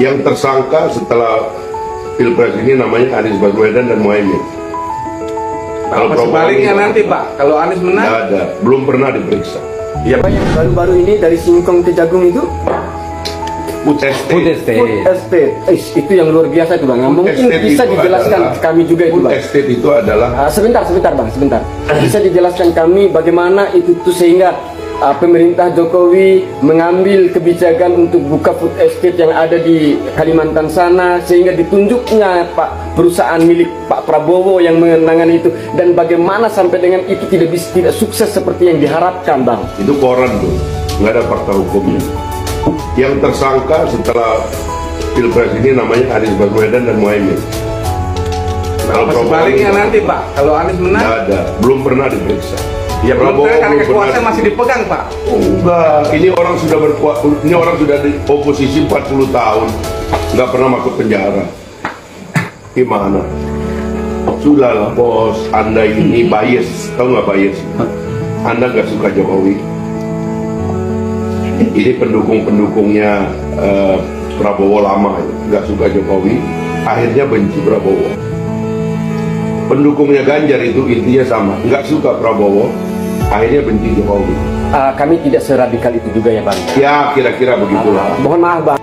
yang tersangka setelah Pilpres ini namanya Anies Baswedan dan Muhaimin. Kalau sebaliknya nanti Pak, kalau Anies menang? Tidak ada, belum pernah diperiksa. Iya. Baru-baru ini dari singkong ke jagung itu? UCTEST. Itu yang luar biasa itu Bang. Mungkin bisa dijelaskan kami juga itu Bang. UCTEST itu adalah sebentar Bang. Bisa dijelaskan kami bagaimana itu sehingga pemerintah Jokowi mengambil kebijakan untuk buka food estate yang ada di Kalimantan sana, sehingga ditunjuknya Pak perusahaan milik Pak Prabowo yang menangani itu, dan bagaimana sampai dengan itu tidak sukses seperti yang diharapkan Bang. Itu koran tuh, nggak ada fakta hukumnya. Yang tersangka setelah Pilpres ini namanya Anies Baswedan dan Muhaimin. Kalau sebaliknya nanti Pak, kalau Anies menang? Nggak ada, belum pernah diperiksa. Ya Prabowo karena kekuasaan masih dipegang Pak. Enggak, ini orang sudah di oposisi 40 tahun, nggak pernah masuk penjara. Gimana? Sudahlah bos, Anda ini bias, tahu nggak bias? Anda nggak suka Jokowi. Ini pendukung-pendukungnya Prabowo lama nggak suka Jokowi, akhirnya benci Prabowo. Pendukungnya Ganjar itu intinya sama, nggak suka Prabowo, akhirnya benci Jokowi. Kami tidak seradikal itu juga ya Bang? Ya kira-kira begitulah. Mohon maaf Bang.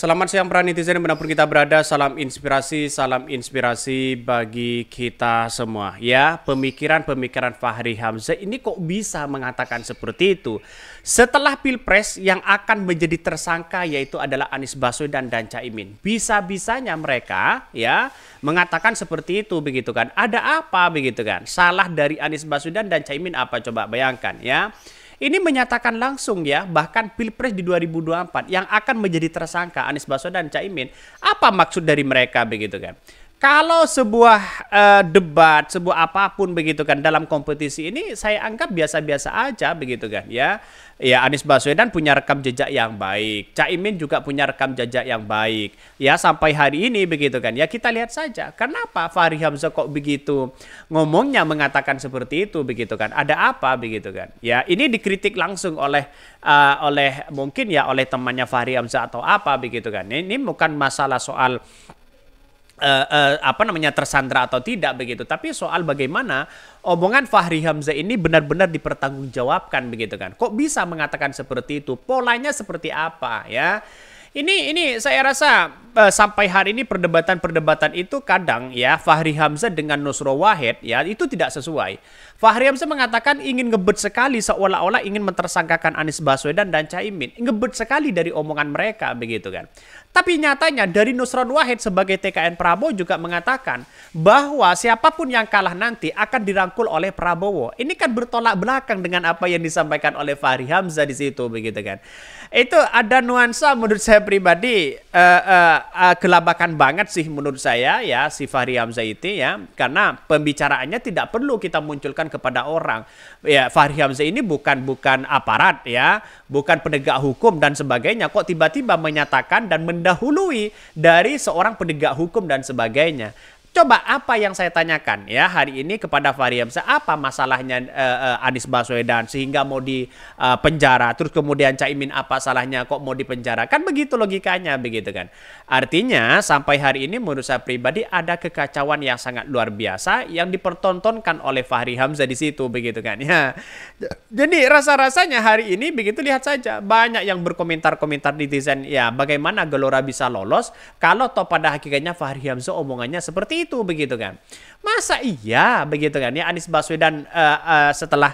Selamat siang para netizen dimanapun kita berada, salam inspirasi bagi kita semua. Ya, pemikiran-pemikiran Fahri Hamzah ini kok bisa mengatakan seperti itu. Setelah Pilpres yang akan menjadi tersangka yaitu adalah Anies Baswedan dan Cak Imin. Bisa-bisanya mereka ya mengatakan seperti itu begitu kan. Ada apa begitu kan? Salah dari Anies Baswedan dan Cak Imin apa coba bayangkan ya. Ini menyatakan langsung ya, bahkan Pilpres di 2024 yang akan menjadi tersangka Anies Baswedan dan Cak Imin. Apa maksud dari mereka begitu kan? Kalau sebuah debat, sebuah apapun begitu kan dalam kompetisi ini saya anggap biasa-biasa aja begitu kan ya. Ya Anies Baswedan punya rekam jejak yang baik, Cak Imin juga punya rekam jejak yang baik. Ya sampai hari ini begitu kan. Ya kita lihat saja kenapa Fahri Hamzah kok begitu ngomongnya mengatakan seperti itu begitu kan. Ada apa begitu kan. Ya ini dikritik langsung oleh mungkin ya oleh temannya Fahri Hamzah atau apa begitu kan. Ini bukan masalah soal apa namanya tersandra atau tidak begitu, tapi soal bagaimana omongan Fahri Hamzah ini benar-benar dipertanggungjawabkan begitu kan. Kok bisa mengatakan seperti itu, polanya seperti apa ya. Ini saya rasa sampai hari ini perdebatan-perdebatan itu kadang ya Fahri Hamzah dengan Nusron Wahid ya itu tidak sesuai. Fahri Hamzah mengatakan ingin ngebet sekali seolah-olah ingin mentersangkakan Anies Baswedan dan Cak Imin. Ngebet sekali dari omongan mereka begitu kan. Tapi nyatanya dari Nusron Wahid sebagai TKN Prabowo juga mengatakan bahwa siapapun yang kalah nanti akan dirangkul oleh Prabowo. Ini kan bertolak belakang dengan apa yang disampaikan oleh Fahri Hamzah di situ begitu kan. Itu ada nuansa menurut saya pribadi kelabakan banget sih menurut saya ya si Fahri Hamzah itu ya, karena pembicaraannya tidak perlu kita munculkan kepada orang ya. Fahri Hamzah ini bukan aparat ya, bukan penegak hukum dan sebagainya, kok tiba-tiba menyatakan dan mendahului dari seorang penegak hukum dan sebagainya. Coba apa yang saya tanyakan ya hari ini kepada Fahri Hamzah, apa masalahnya Anies Baswedan sehingga mau di penjara, terus kemudian Cak Imin apa salahnya kok mau di penjara, kan begitu logikanya begitu kan. Artinya sampai hari ini menurut saya pribadi ada kekacauan yang sangat luar biasa yang dipertontonkan oleh Fahri Hamzah di situ begitu kan ya. Jadi rasa-rasanya hari ini begitu, lihat saja banyak yang berkomentar-komentar netizen ya bagaimana Gelora bisa lolos kalau toh pada hakikatnya Fahri Hamzah omongannya seperti itu begitu kan. Masa iya begitu kan ya Anies Baswedan setelah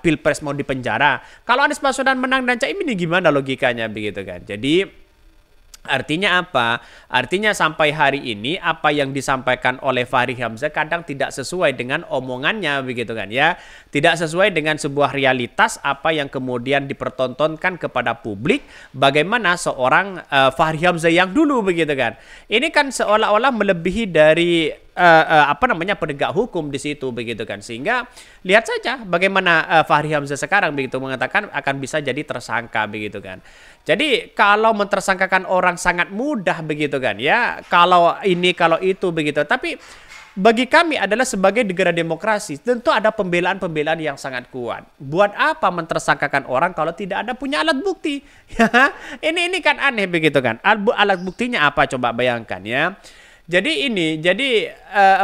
Pilpres mau dipenjara. Kalau Anies Baswedan menang dan Cak Imin gimana logikanya begitu kan. Jadi artinya apa? Artinya sampai hari ini apa yang disampaikan oleh Fahri Hamzah kadang tidak sesuai dengan omongannya begitu kan ya. Tidak sesuai dengan sebuah realitas apa yang kemudian dipertontonkan kepada publik. Bagaimana seorang Fahri Hamzah yang dulu begitu kan. Ini kan seolah-olah melebihi dari penegak hukum di situ begitu kan, sehingga lihat saja bagaimana Fahri Hamzah sekarang begitu mengatakan akan bisa jadi tersangka begitu kan. Jadi kalau mentersangkakan orang sangat mudah begitu kan ya, kalau ini kalau itu begitu, tapi bagi kami adalah sebagai negara demokrasi, tentu ada pembelaan-pembelaan yang sangat kuat. Buat apa mentersangkakan orang kalau tidak ada punya alat bukti? Ini kan aneh begitu kan. Alat buktinya apa coba bayangkan ya. Jadi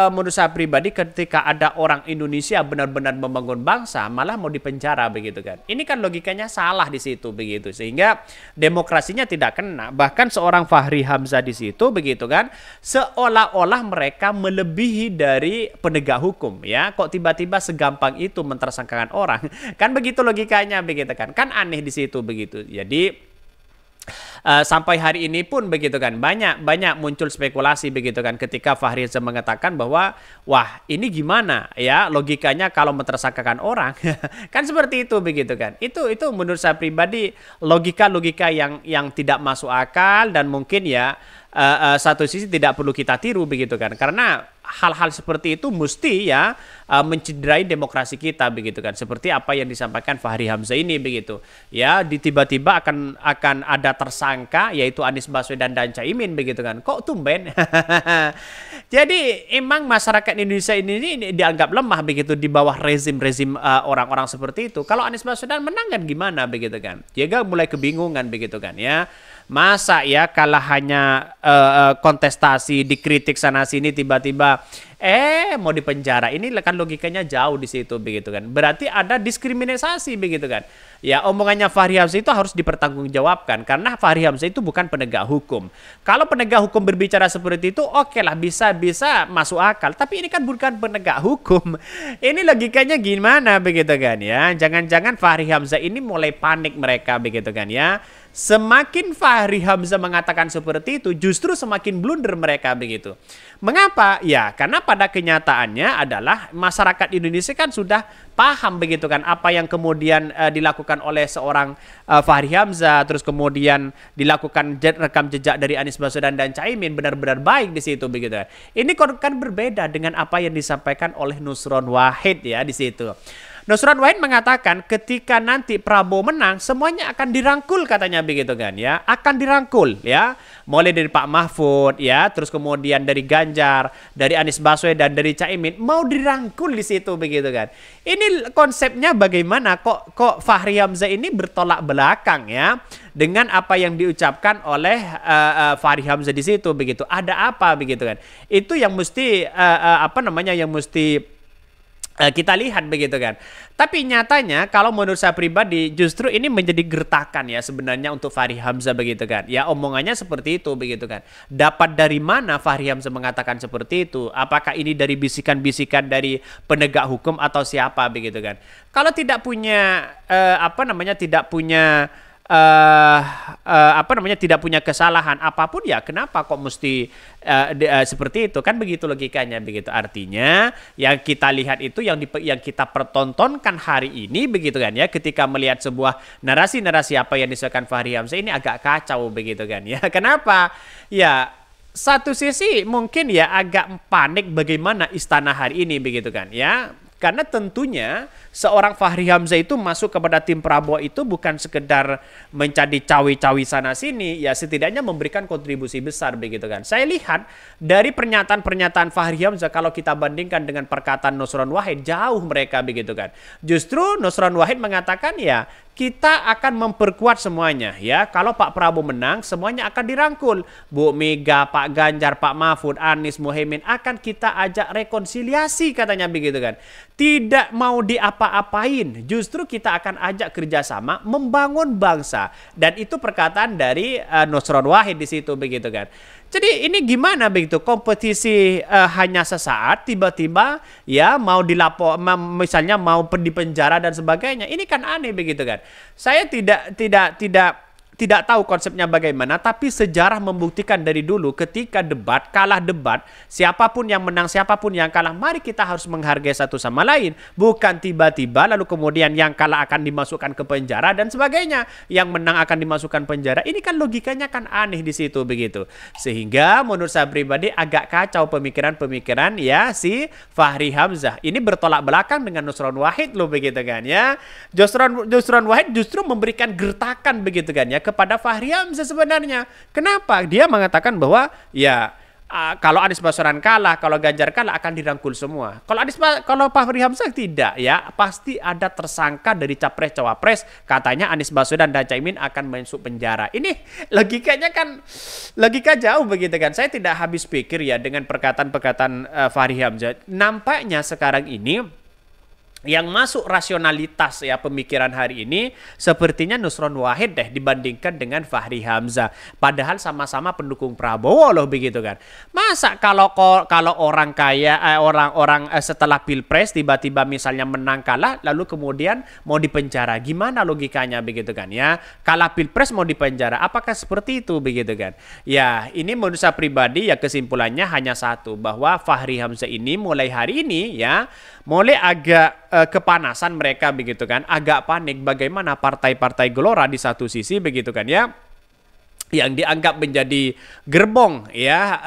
menurut saya pribadi ketika ada orang Indonesia benar-benar membangun bangsa malah mau dipenjara begitu kan. Ini kan logikanya salah di situ begitu. Sehingga demokrasinya tidak kena. Bahkan seorang Fahri Hamzah di situ begitu kan. Seolah-olah mereka melebihi dari penegak hukum ya. Kok tiba-tiba segampang itu mentersangkakan orang. Kan begitu logikanya begitu kan. Kan aneh di situ begitu. Jadi sampai hari ini pun begitu kan banyak muncul spekulasi begitu kan ketika Fahri Hamzah mengatakan bahwa wah ini gimana ya logikanya kalau mentersangkakan orang kan seperti itu begitu kan. Itu menurut saya pribadi logika yang tidak masuk akal dan mungkin ya satu sisi tidak perlu kita tiru begitu kan karena hal-hal seperti itu mesti ya mencederai demokrasi kita begitu kan seperti apa yang disampaikan Fahri Hamzah ini begitu ya tiba-tiba akan ada tersangka yaitu Anies Baswedan dan Cak Imin begitu kan kok tumben jadi emang masyarakat Indonesia ini dianggap lemah begitu di bawah rezim-rezim orang-orang seperti itu. Kalau Anies Baswedan menang kan gimana begitu kan dia mulai kebingungan begitu kan ya masa ya kalah hanya kontestasi dikritik sana sini tiba-tiba mau dipenjara. Ini kan logikanya jauh di situ begitu kan. Berarti ada diskriminasi begitu kan. Ya omongannya Fahri Hamzah itu harus dipertanggungjawabkan karena Fahri Hamzah itu bukan penegak hukum. Kalau penegak hukum berbicara seperti itu oke lah bisa masuk akal. Tapi ini kan bukan penegak hukum. Ini logikanya gimana begitu kan ya. Jangan-jangan Fahri Hamzah ini mulai panik mereka begitu kan ya. Semakin Fahri Hamzah mengatakan seperti itu justru semakin blunder mereka begitu. Mengapa? Ya karena pada kenyataannya adalah masyarakat Indonesia kan sudah paham begitu kan apa yang kemudian dilakukan oleh seorang Fahri Hamzah terus kemudian dilakukan rekam jejak dari Anies Baswedan dan Cak Imin benar-benar baik di situ begitu. Ini kan berbeda dengan apa yang disampaikan oleh Nusron Wahid ya di situ. Nusron Wahid mengatakan ketika nanti Prabowo menang semuanya akan dirangkul katanya begitu kan ya. Akan dirangkul ya. Mulai dari Pak Mahfud ya. Terus kemudian dari Ganjar, dari Anies Baswedan, dari Cak Imin. Mau dirangkul di situ begitu kan. Ini konsepnya bagaimana kok Fahri Hamzah ini bertolak belakang ya. Dengan apa yang diucapkan oleh Fahri Hamzah di situ begitu. Ada apa begitu kan. Itu yang mesti kita lihat begitu kan. Tapi nyatanya kalau menurut saya pribadi justru ini menjadi gertakan ya sebenarnya untuk Fahri Hamzah begitu kan. Ya omongannya seperti itu begitu kan. Dapat dari mana Fahri Hamzah mengatakan seperti itu? Apakah ini dari bisikan-bisikan dari penegak hukum atau siapa begitu kan. Kalau tidak punya tidak punya kesalahan apapun ya kenapa kok mesti seperti itu kan begitu logikanya begitu. Artinya yang kita lihat itu yang kita pertontonkan hari ini begitu kan ya ketika melihat sebuah narasi-narasi apa yang disampaikan Fahri Hamzah ini agak kacau begitu kan ya. Kenapa? Ya satu sisi mungkin ya agak panik bagaimana istana hari ini begitu kan ya. Karena tentunya seorang Fahri Hamzah itu masuk kepada tim Prabowo itu bukan sekedar mencari cawi-cawi sana-sini. Ya setidaknya memberikan kontribusi besar begitu kan. Saya lihat dari pernyataan-pernyataan Fahri Hamzah kalau kita bandingkan dengan perkataan Nusron Wahid jauh mereka begitu kan. Justru Nusron Wahid mengatakan ya kita akan memperkuat semuanya ya. Kalau Pak Prabowo menang semuanya akan dirangkul. Bu Mega, Pak Ganjar, Pak Mahfud, Anies, Muhaimin akan kita ajak rekonsiliasi katanya begitu kan. Tidak mau diapa-apain, justru kita akan ajak kerjasama membangun bangsa. Dan itu perkataan dari Nusron Wahid di situ begitu kan. Jadi ini gimana begitu kompetisi hanya sesaat tiba-tiba ya mau dilapor misalnya mau dipenjara dan sebagainya. Ini kan aneh begitu kan. Saya tidak tahu konsepnya bagaimana, tapi sejarah membuktikan dari dulu ketika debat, kalah debat, siapapun yang menang, siapapun yang kalah, mari kita harus menghargai satu sama lain. Bukan tiba-tiba lalu kemudian yang kalah akan dimasukkan ke penjara dan sebagainya. Yang menang akan dimasukkan penjara. Ini kan logikanya kan aneh di situ begitu. Sehingga menurut saya pribadi agak kacau pemikiran-pemikiran ya si Fahri Hamzah. Ini bertolak belakang dengan Nusron Wahid loh begitu kan ya. Nusron Wahid justru memberikan gertakan begitu kan ya kepada Fahri Hamzah sebenarnya. Kenapa? Dia mengatakan bahwa ya kalau Anies Baswedan kalah, kalau Ganjar kalah akan dirangkul semua. Kalau Fahri Hamzah tidak ya, pasti ada tersangka dari capres-cawapres. Katanya Anies Baswedan dan Cak Imin akan masuk penjara. Ini logikanya kan logika jauh begitu kan. Saya tidak habis pikir ya dengan perkataan-perkataan Fahri Hamzah. Nampaknya sekarang ini yang masuk rasionalitas ya pemikiran hari ini sepertinya Nusron Wahid deh dibandingkan dengan Fahri Hamzah. Padahal sama-sama pendukung Prabowo loh begitu kan. Masa kalau orang kaya orang setelah Pilpres tiba-tiba misalnya menang kalah lalu kemudian mau dipenjara. Gimana logikanya begitu kan ya? Kalah Pilpres mau dipenjara. Apakah seperti itu begitu kan? Ya, ini menurut saya pribadi ya kesimpulannya hanya satu, bahwa Fahri Hamzah ini mulai hari ini ya mulai agak kepanasan mereka begitu kan, agak panik bagaimana partai-partai Gelora di satu sisi begitu kan ya, yang dianggap menjadi gerbong ya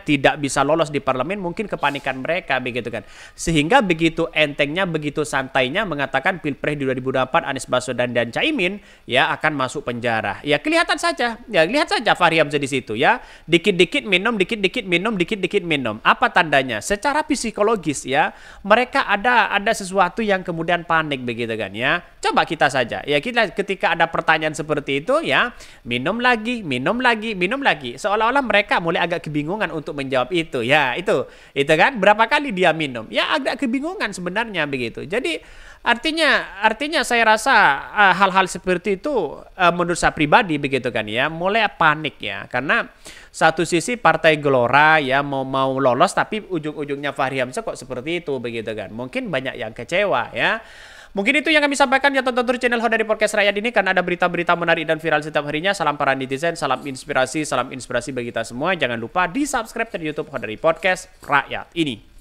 tidak bisa lolos di parlemen, mungkin kepanikan mereka begitu kan, sehingga begitu entengnya, begitu santainya mengatakan Pilpres di 2024 Anies Baswedan dan Cak Imin ya akan masuk penjara. Ya kelihatan saja, ya lihat saja Fahri Hamzah di situ ya, dikit-dikit minum, dikit-dikit minum, dikit-dikit minum. Apa tandanya? Secara psikologis ya mereka ada sesuatu yang kemudian panik begitu kan ya. Coba kita saja ya, kita ketika ada pertanyaan seperti itu ya minum lagi. Seolah-olah mereka mulai agak kebingungan untuk menjawab itu. Ya, itu kan berapa kali dia minum? Ya agak kebingungan sebenarnya begitu. Jadi artinya saya rasa hal-hal seperti itu menurut saya pribadi begitu kan ya, mulai panik ya. Karena satu sisi partai Gelora ya mau lolos tapi ujung-ujungnya Fahri Hamzah kok seperti itu begitu kan. Mungkin banyak yang kecewa ya. Mungkin itu yang kami sampaikan ya, tonton terus channel Hodari Podcast Rakyat ini karena ada berita-berita menarik dan viral setiap harinya. Salam para netizen, salam inspirasi bagi kita semua. Jangan lupa di subscribe di YouTube Hodari Podcast Rakyat ini.